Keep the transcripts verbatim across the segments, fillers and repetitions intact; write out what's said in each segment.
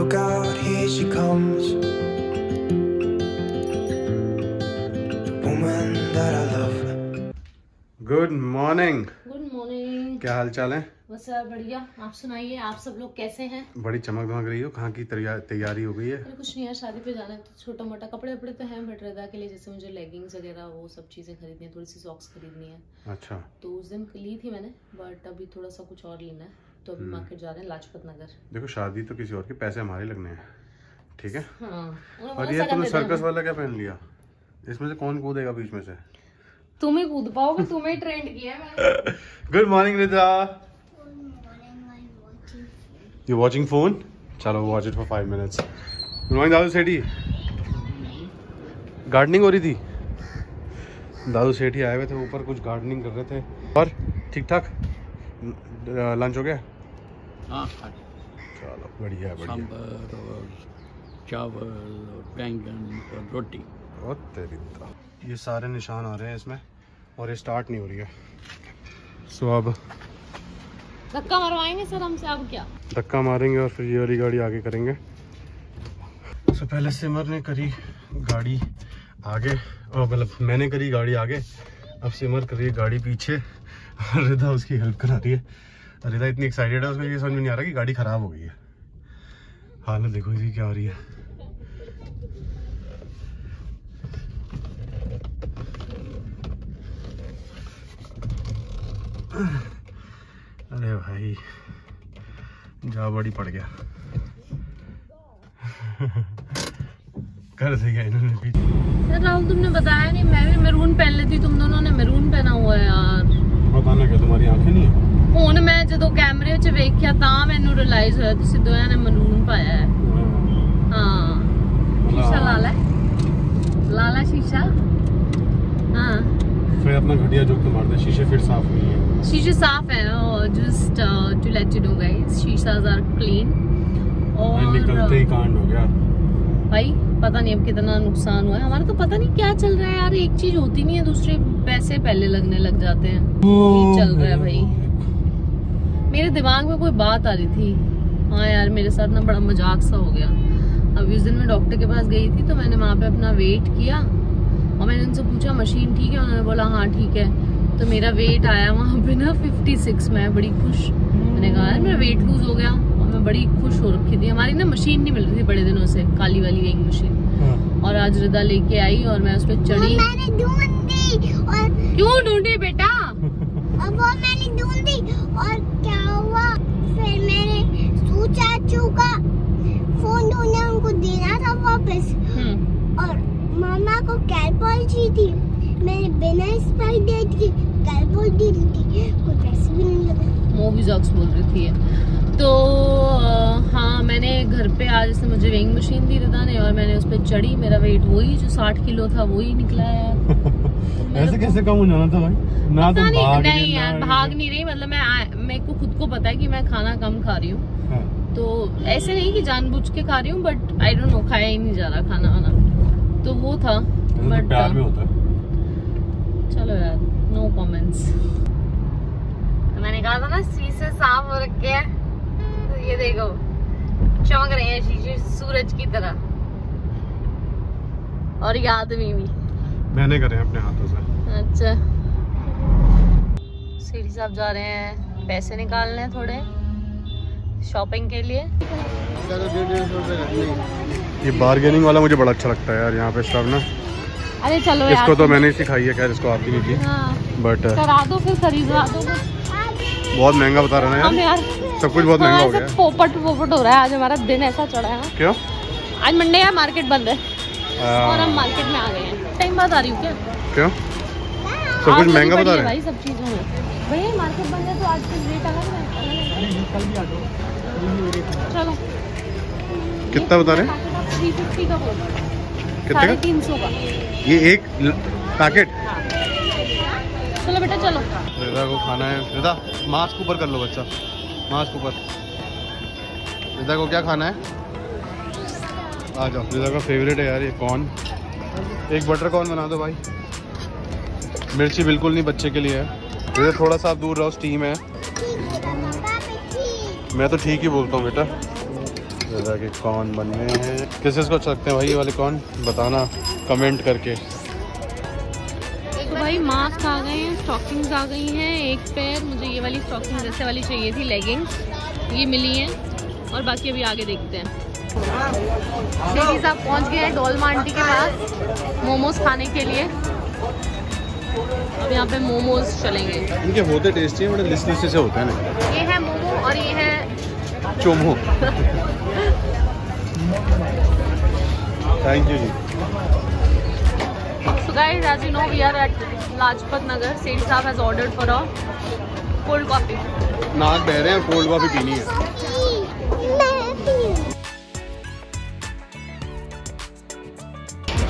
Look out, here she comes, the woman that I love. Good morning. Good morning. क्या हाल चाल है? बस यार बढ़िया, आप सुनाइए, आप सब लोग कैसे हैं? बड़ी चमक धमक रही हो, कहाँ की तैयारी हो गई है? अरे कुछ नहीं यार, शादी पे जाना है तो छोटा मोटा कपड़े वपड़े तो हैं, बट रिदा के लिए जैसे मुझे लेगिंग्स वगैरह वो सब चीजें खरीदनी है, थोड़ी सी सॉक्स खरीदनी है। अच्छा, तो उस दिन ली थी मैंने, बट अभी थोड़ा सा कुछ और लेना है, तो अभी मार्केट जा रहे हैं लाजपत नगर। देखो शादी तो किसी और के, पैसे हमारे लगने हैं, ठीक है? हाँ। और ये तुमने सर्कस वाला क्या पहन लिया? इसमें से कौन कूदेगा बीच में से? तुम ही कूद पाओगे, तुम्हें ट्रेंड किया मैंने। Good morning Ridha. Good morning, I am watching. You watching phone? चलो watch it for five minutes. Good morning Rahul Sethi. Gardening हो रही थी? दादू सेठी आए हुए थे ऊपर, कुछ गार्डनिंग कर रहे थे। और ठीक ठाक लंच हो गया? हाँ, चलो बढ़िया बढ़िया। चावल और बैंगन और रोटी। और तेरी ये सारे निशान आ रहे हैं इसमें, और ये स्टार्ट नहीं हो रही है। सो so, अब धक्का मारवाएंगे सर हमसे, अब क्या धक्का मारेंगे और फिर ये वाली गाड़ी आगे करेंगे। so, पहले सिमर ने करी गाड़ी आगे, और मतलब मैंने करी गाड़ी आगे, अब सिमर करी गाड़ी पीछे, और रिधा उसकी हेल्प करा रही है। रिधा इतनी एक्साइटेड है, उसको ये समझ में नहीं आ रहा कि गाड़ी खराब हो गई है। हालत देखो इसकी क्या हो रही है। अरे भाई जा बड़ी पड़ गया। कर देगा इन्होंने भी। सर राहुल तुमने बताया नहीं, मैं भी मैरून पहन लेती, तुम दोनों ने मैरून पहना हुआ है यार। ਪਤਾ ਨਾ ਕਿ ਤੁਹਾਡੀ ਅੱਖਾਂ ਨਹੀਂ ਹੁਣ ਮੈਂ ਜਦੋਂ ਕੈਮਰੇ ਵਿੱਚ ਵੇਖਿਆ ਤਾਂ ਮੈਨੂੰ ਰਿਅਲਾਈਜ਼ ਹੋਇਆ ਤੁਸੀਂ ਦੋਹਾਂ ਨੇ ਮਲੂਨ ਪਾਇਆ ਹੈ। ਹਾਂ ਸ਼ੀਸ਼ਾ ਲਾਲ ਹੈ, ਲਾਲ ਹੈ ਸ਼ੀਸ਼ਾ। ਹਾਂ ਫਿਰ ਆਪਣਾ ਘਟਿਆ ਜੋਕ ਤੇ ਮਾਰਦੇ, ਸ਼ੀਸ਼ੇ ਫਿਰ ਸਾਫ ਨਹੀਂ ਹੈ। ਸ਼ੀਸ਼ੇ ਸਾਫ ਹੈ, just to let you know guys, ਸ਼ੀਸ਼ਾਸ ਆਰ ਕਲੀਨ। और निकलते ही कांड हो गया भाई, पता नहीं अब कितना नुकसान हुआ है हमारा। तो पता नहीं क्या चल रहा है यार, एक चीज होती नहीं है दूसरे पैसे पहले लगने लग जाते हैं। ये चल रहा है भाई। मेरे दिमाग में कोई बात आ रही थी, हाँ यार मेरे साथ ना बड़ा मजाक सा हो गया। अब उस दिन मैं डॉक्टर के पास गई थी, तो मैंने वहाँ पे अपना वेट किया और मैंने उनसे पूछा मशीन ठीक है, उन्होंने बोला हाँ ठीक है। तो मेरा वेट आया वहाँ पे ना फिफ्टी सिक्स। मैं बड़ी खुश, मैंने कहा यार मेरा वेट लूज हो गया, बड़ी खुश हो रखी थी। हमारी ना मशीन नहीं मिल रही थी बड़े दिनों से, काली वाली एक मशीन, और आज रिदा लेके आई और मैं उस पे चढ़ी। क्यों ढूंढी बेटा? और वो मैंने ढूंढी और क्या हुआ, फिर मैंने सोचा चूका फोन ढूंढना, उनको देना था वापस, और मामा को कैलपोल चाहिए थी, मैंने बिना एक्सपायरी डेट की कैलपोल दी थी, कोई पैसे भी नहीं लगे। मूवी जॉक्स बोल रही थी ये। तो आ, हाँ मैंने घर पे आज इसने मुझे वेइंग मशीन दी रिदा ने, और मैंने उस पर चढ़ी। मेरा वेट वही जो साठ किलो था वही निकला है। ऐसे कैसे कम हो जाना था भाई? ना तो नहीं, भाग नहीं यार भाग, भाग नहीं रही, मतलब मैं मेरे को खुद को पता है कि मैं खाना कम खा रही हूँ। हाँ। तो ऐसे नहीं कि जानबूझ के खा रही हूँ, बट आई डोंट नो खाया ही नहीं जा रहा खाना वाना, तो वो था। बट चलो यार नो कॉमेंट्स। मैंने कहा था ना शीशे साफ हो रखे है, ये देखो चमक रहे हैं शीशे सूरज की तरह। और ये आदमी भी मैंने करे अपने हाथों से। अच्छा सीढ़ी साहब जा रहे हैं, पैसे निकालने हैं थोड़े शॉपिंग के लिए। ये बार्गेनिंग वाला मुझे बड़ा अच्छा लगता है यार यहाँ पे स्टाफ ना। अरे चलो यार, इसको तो मैंने सिखाई है, खैर इसको आती नहीं थी, बट करा दो फिर खरीदवा दो। बहुत महंगा बता रहा है यार, सब कुछ बहुत महंगा हो गया। पोपट पोपट हो रहा है आज हमारा, दिन ऐसा चढ़ा है। क्यों? आज मंडे है, मार्केट बंद है और हम मार्केट में आ गए हैं। टाइम बाद आ रही हूँ क्या? क्यों सब कुछ महंगा बता रहे हैं भाई? सब चीजों में भाई मार्केट बंद है तो आज कुछ रेट अलग है। चलो कितना बता रहे हैं? थ्री फिफ्टी का बोल रहे हैं, तीन सौ का ये एक पैकेट। चलो बेटा चलो, रिदा को खाना है। रिदा मास्क ऊपर कर लो बच्चा, मास्क ऊपर। रिदा को क्या खाना है? आ जाओ, रिदा का फेवरेट है यार ये कॉर्न। एक बटर कॉर्न बना दो भाई, मिर्ची बिल्कुल नहीं बच्चे के लिए है। रिदा थोड़ा सा दूर रहो, स्टीम है। मैं तो ठीक ही बोलता हूँ बेटा। रिधा के कॉर्न बन रहे हैं। किस किस को सकते हैं भाई ये वाले कॉर्न, बताना कमेंट करके। तो भाई मास्क आ गए हैं, स्टॉकिंग्स आ गई हैं, एक पैर मुझे ये वाली स्टॉकिंग जैसे वाली चाहिए थी, लेगिंग्स ये मिली हैं और बाकी अभी आगे देखते हैं। लेडीज आप पहुंच गए हैं डोलमा आंटी के पास मोमोज खाने के लिए। अब यहाँ पे मोमोज चलेंगे, इनके होते टेस्टी हैं बड़े लिस्टी से होते हैं ना। ये है मोमो और ये है चोमो। Thank you ji. So guys as you know we are at Lajpat Nagar. सेठ साहब has ordered for a cold coffee. नाक बह रहे हैं, कोल्ड कॉफी पीनी है।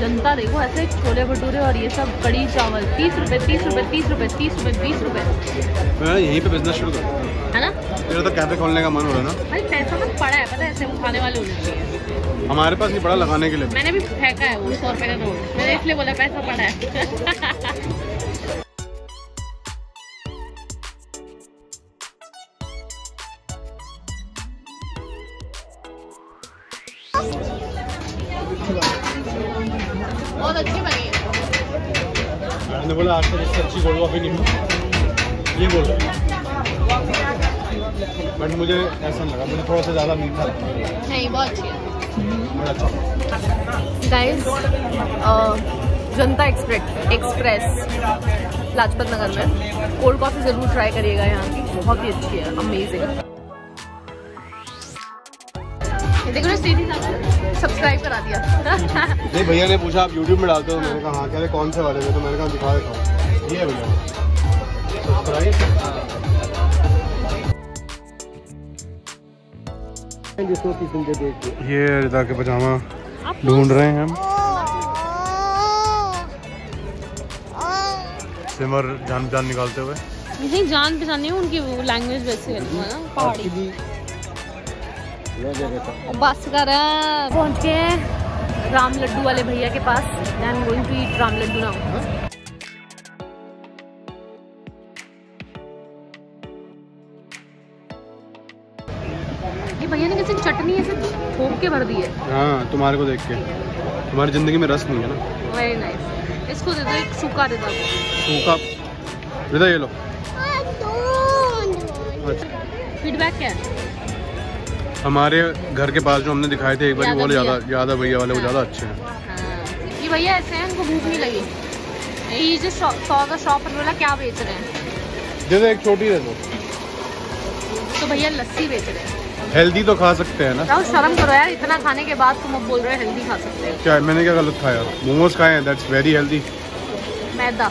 जनता देखो ऐसे छोले भटूरे और ये सब कड़ी चावल तीस रुपए तीस रुपए तीस रुपए तीस रुपए बीस रुपए। मैं यहीं पे बिजनेस शुरू कर, है ना? मेरा तो कैफे खोलने का मन हो रहा है ना। भाई पैसा तो पड़ा है, पता है ऐसे उठाने वाले होने चाहिए। हमारे पास नहीं पड़ा लगाने के लिए, मैंने भी फेंका है वो सौ रुपए का नोट, मैंने इसलिए बोला पैसा पड़ा है। बहुत अच्छी बनी है। मैंने बोला आज तक इससे अच्छी कोल्ड कॉफी नहीं मिली, ये बोल रहा, बट मुझे ऐसा लगा, मुझे थोड़ा सा ज़्यादा मीठा लगा। नहीं बहुत अच्छी है। गाइस जनता एक्सप्रेस एक्सप्रेस लाजपत नगर में कोल्ड कॉफ़ी ज़रूर ट्राई करिएगा, यहाँ की बहुत ही अच्छी है, अमेजिंग। देखो सीधी सब्सक्राइब करा दिया। नहीं भैया ने पूछा आप यूट्यूब में डालते हो, मैंने कहा हाँ, कह रहे कौन से वाले में, तो मैंने कहा दिखा देता। ये भैया सब्सक्राइब। ये रिधा के पजामा ढूंढ रहे हैं हम। सिमर जान पहचान निकालते हुए, नहीं जान पहचान नहीं, उनकी लैंग्वेज वैसे है ना पहाड़ी। बस कर पहुँच गए हैं राम लड्डू वाले भैया के पास। I am going to eat Ram Laddu now. ये भैया ने कैसे चटनी ऐसे ठोक के भर दी है। हाँ तुम्हारे को देख के, तुम्हारी जिंदगी में रस नहीं है ना। Very nice. इसको दे दो एक सूखा दे दो। सूखा दे दो ये लो। फीडबैक क्या है? हमारे घर के पास जो हमने दिखाए थे एक बार, वो ज़्यादा ज़्यादा भैया वाले वो ज़्यादा अच्छे हैं। ये भैया ऐसे हैं, उनको भूख नहीं लगी। ये जो सौ का शॉप पर बोला क्या बेच रहे हैं, जैसे एक छोटी रहे तो भैया लस्सी बेच रहे हैं। हेल्दी तो खा सकते हैं ना। राहुल शर्म करो यार, इतना खाने के बाद तुम अब बोल रहे हो हेल्दी खा सकते हैं। क्या मैंने क्या गलत खाया? मोमोज खाए हैं, दैट्स वेरी हेल्दी। मैदा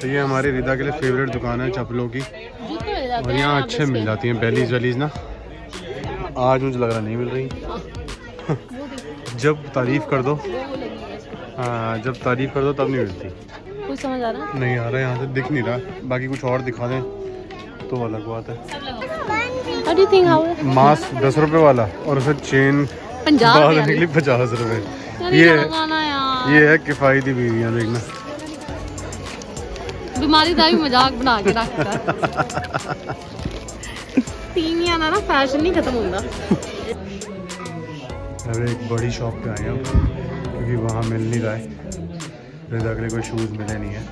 तो ये हमारी रिधा के लिए फेवरेट दुकान है चप्पलों की, और यहाँ अच्छे मिल जाती हैं बेलीज वेलीज ना। आज मुझे लग रहा नहीं मिल रही। जब तारीफ कर दो, हाँ जब तारीफ कर दो तब नहीं मिलती। कुछ समझ आ रहा नहीं आ रहा, यहाँ से दिख नहीं रहा। बाकी कुछ और दिखा दें तो अलग बात है। मास्क दस रुपये वाला और उसे चेन पंजाब निकली पचास रुपए। ये ये है किफायती बीवियां, देखना बीमारी का भी मजाक बना के रखता। तीन या ना ना फैशन नहीं खत्म होता। अब एक बड़ी शॉप पे आए हम क्योंकि वहाँ मिल नहीं रहा है, रिधा के लिए कोई शूज मिले नहीं है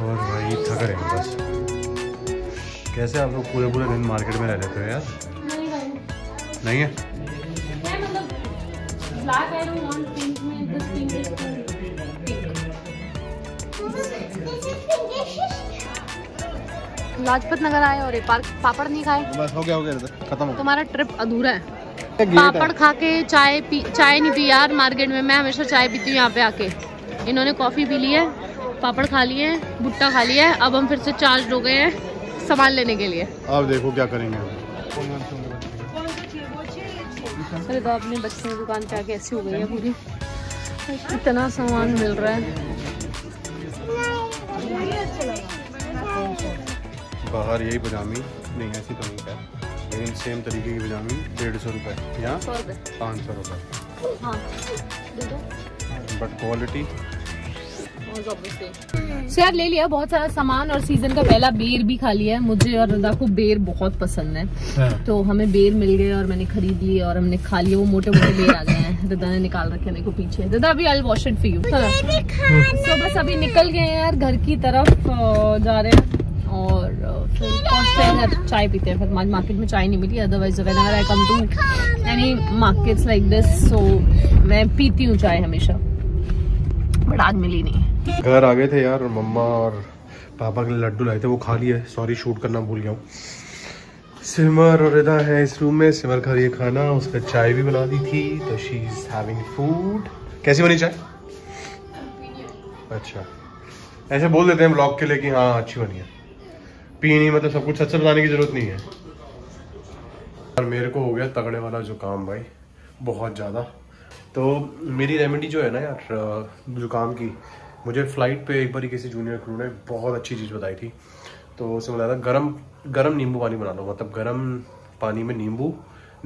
और भाई थक रहे हैं बस। कैसे आप लोग पूरे पूरे दिन मार्केट में रह लेते हो यार? नहीं है मैं मतलब black I don't want pink में this pink is pink. Lajpat Nagar आए और ये पार्क पापड़ नहीं खाए, बस हो गया हो गया खत्म। तुम्हारा ट्रिप अधूरा है। पापड़ खा के चाय पी, चाय नहीं पी यार मार्केट में। मैं हमेशा चाय पीती हूँ यहाँ पे आके, इन्होंने कॉफ़ी पी ली है, पापड़ खा लिए हैं, भुट्टा खा लिया है। अब हम फिर से चार्ज हो गए हैं सामान लेने के लिए। अब देखो क्या करेंगे। अरे तो अपने बच्चों की दुकान पे आके ऐसी हो गई है पूरी, इतना सामान मिल रहा है। बाहर यही पजामी नहीं ऐसी तो नहीं है, लेकिन सेम तरीके की पजामी डेढ़ सौ रुपये या पाँच सौ रुपये। हाँ बट क्वालिटी यार ले लिया बहुत सारा सामान। और सीजन का पहला बेर भी खा लिया है। मुझे और रिधा को बेर बहुत पसंद है तो हमें बेर मिल गए और मैंने खरीद लिए और हमने खा लिए। वो मोटे मोटे बेर आ गए हैं। रिधा ने निकाल रखे मेरे को पीछे। रिधा अभी I wash it for you. तो बस अभी निकल गए हैं यार, घर की तरफ जा रहे हैं और फिर पहुँचते हैं चाय पीते हैं। फिर आज मार्केट में चाय नहीं मिली, otherwise whenever I come to any markets like this so मैं पीती हूँ चाय हमेशा, बट आज मिली नहीं। घर आ गए थे यार और मम्मा और पापा के लिए लड्डू लाए थे, वो खा लिए। सॉरी शूट करना भूल गया हूँ। सिमर और रिधा है इस रूम में। सिमर खा रही है खाना, उसने चाय भी बना दी थी तो शी इज हैविंग फूड। कैसी बनी चाय? अच्छा ऐसे बोल देते हैं ब्लॉग के लिए कि हाँ अच्छी बनी है। पीनी मतलब सब कुछ सच से बताने की जरूरत नहीं है। और मेरे को हो गया तगड़े वाला जुकाम भाई, बहुत ज़्यादा। तो मेरी रेमेडी जो है ना यार जुकाम की, मुझे फ़्लाइट पे एक बार किसी जूनियर क्रू ने बहुत अच्छी चीज़ बताई थी। तो उसने बताया था गरम गरम नींबू पानी बना लो, मतलब गरम पानी में नींबू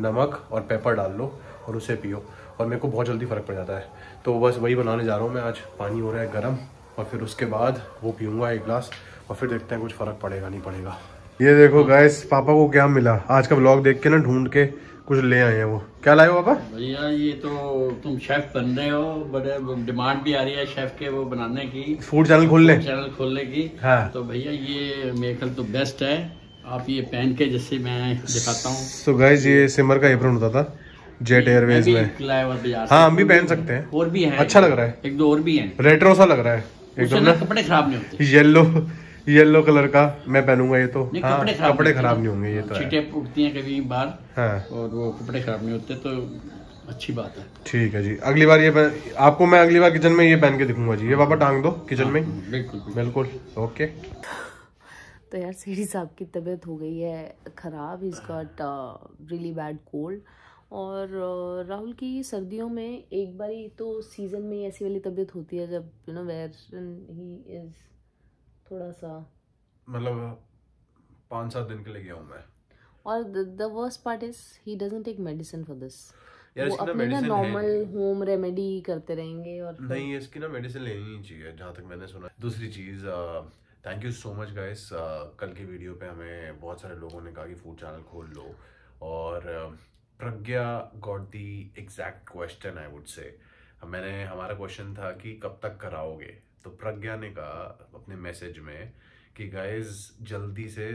नमक और पेपर डाल लो और उसे पियो। और मेरे को बहुत जल्दी फ़र्क पड़ जाता है तो बस वही बनाने जा रहा हूँ मैं आज। पानी हो रहा है गरम और फिर उसके बाद वो पीऊँगा एक गिलास और फिर देखते हैं कुछ फ़र्क पड़ेगा नहीं पड़ेगा। ये देखो गाइस पापा को क्या मिला। आज का व्लॉग देख के ना ढूंढ के कुछ ले आए हैं। वो क्या लाए हो पापा? भैया ये तो तुम शेफ बन रहे हो, बड़े डिमांड भी आ रही है शेफ के वो बनाने की, फूड चैनल खोलने चैनल खोलने की। हाँ। तो भैया ये मेरे ख्याल तो बेस्ट है, आप ये पहन के जैसे मैं दिखाता हूँ। सो गाइस ये सिमर का एप्रन होता था जेट एयरवेज में। हाँ हम भी पहन सकते हैं। और भी है, अच्छा लग रहा है। एक दो और भी है, रेट्रो सा लग रहा है एकदम। कपड़े खराब नहीं होते। येलो येलो कलर का मैं पहनूंगा ये तो। हाँ, कपड़े खराब कपड़े खराब नहीं होंगे ये तो। छींटे उठती हैं कभी बाहर। हाँ। और वो कपड़े खराब नहीं होते तो अच्छी बात है। ठीक है जी, अगली बार ये पह... आपको मैं अगली बार किचन में ये पहन के दिखूंगा जी। ये पापा टांग दो किचन में। बिल्कुल बिल्कुल ओके। तो यार सीढ़ी साहब की तबीयत हो गई है खराब, is got really bad cold. और राहुल की सर्दियों में एक बार ही तो सीजन में ऐसी वाली तबीयत होती है जब you know where he is थोड़ा सा, मतलब पाँच सात दिन के लिए गया हूँ मैं। और the worst part is he doesn't take medicine for this. वो अपने ना नॉर्मल होम रेमेडी करते रहेंगे। और नहीं इसकी ना मेडिसिन लेनी नहीं चाहिए जहाँ तक मैंने सुना। दूसरी चीज़ thank you so much guys, कल की वीडियो पे हमें बहुत सारे लोगों ने कहा कि फूड चैनल खोल लो। और Pragya got the exact question I would say. मैंने हमारा क्वेश्चन था कि कब तक कराओगे, तो प्रज्ञा ने कहा अपने मैसेज में कि गाइज जल्दी से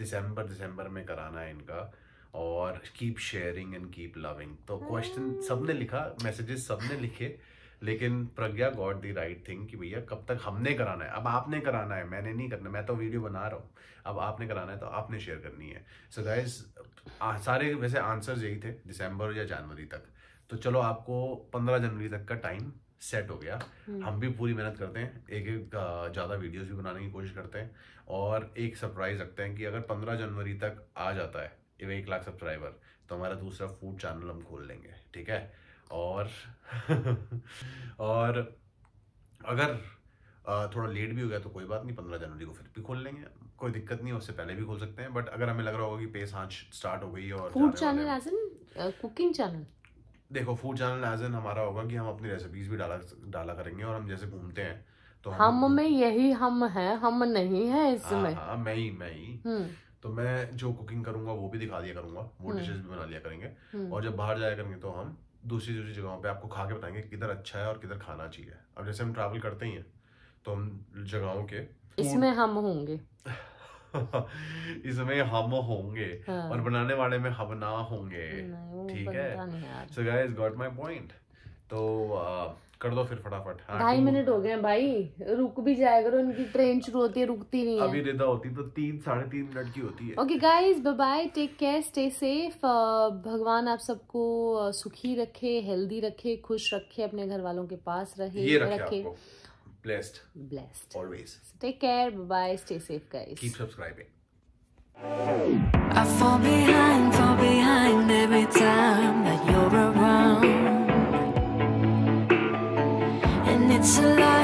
दिसंबर दिसंबर में कराना है इनका। और keep sharing and keep loving. तो क्वेश्चन सबने लिखा, मैसेजेस सबने लिखे, लेकिन Pragya got the right thing कि भैया कब तक हमने कराना है। अब आपने कराना है, मैंने नहीं करना, मैं तो वीडियो बना रहा हूँ। अब आपने कराना है तो आपने शेयर करनी है। सो so गाइज सारे वैसे आंसर्स यही थे दिसंबर या जनवरी तक। तो चलो आपको पंद्रह जनवरी तक का टाइम सेट हो गया। हम भी पूरी मेहनत करते हैं, एक एक ज़्यादा वीडियोस भी बनाने की कोशिश करते हैं और एक सरप्राइज रखते हैं कि अगर पंद्रह जनवरी तक आ जाता है एक लाख सब्सक्राइबर तो हमारा दूसरा फूड चैनल हम खोल लेंगे। ठीक है। और और अगर थोड़ा लेट भी हो गया तो कोई बात नहीं, पंद्रह जनवरी को फिर भी खोल लेंगे, कोई दिक्कत नहीं है। उससे पहले भी खोल सकते हैं, बट अगर हमें लग रहा होगा कि पेस हाँ स्टार्ट हो गई है। और food channel as in cooking channel, देखो फूड चैनल एज एन हमारा होगा कि हम अपनी रेसिपीज भी डाला डाला करेंगे। और हम जैसे घूमते हैं तो हम, हम में यही हम हैं, हम नहीं है इसमें। हाँ मैं ही मैं ही तो मैं जो कुकिंग करूंगा वो भी दिखा दिया करूंगा, वो डिशेस भी बना लिया करेंगे। और जब बाहर जाया करेंगे तो हम दूसरी दूसरी जगहों पे आपको खा के बताएंगे किधर अच्छा है और किधर खाना चाहिए। अब जैसे हम ट्रैवल करते ही हैं तो हम जगहों के इसमें हम होंगे इसमें हम होंगे। हाँ। और बनाने वाले में हम ना होंगे। ठीक है। So guys got my point. तो आ, कर दो फिर फटाफट। हाँ, ढाई मिनट हो गए भाई, रुक भी जाए करो, इनकी ट्रेन शुरू होती है रुकती नहीं है। अभी रिदा होती तो तीन साढ़े तीन मिनट की होती है। Okay guys bye bye, take care, stay safe. भगवान आप सबको सुखी रखे, हेल्दी रखे, खुश रखे, अपने घर वालों के पास रहे रखे। Blessed. Blessed. Always. So take care. Bye-bye. Stay safe, guys. Keep subscribing. I fall behind, fall behind every time that you're around. And it's a lie.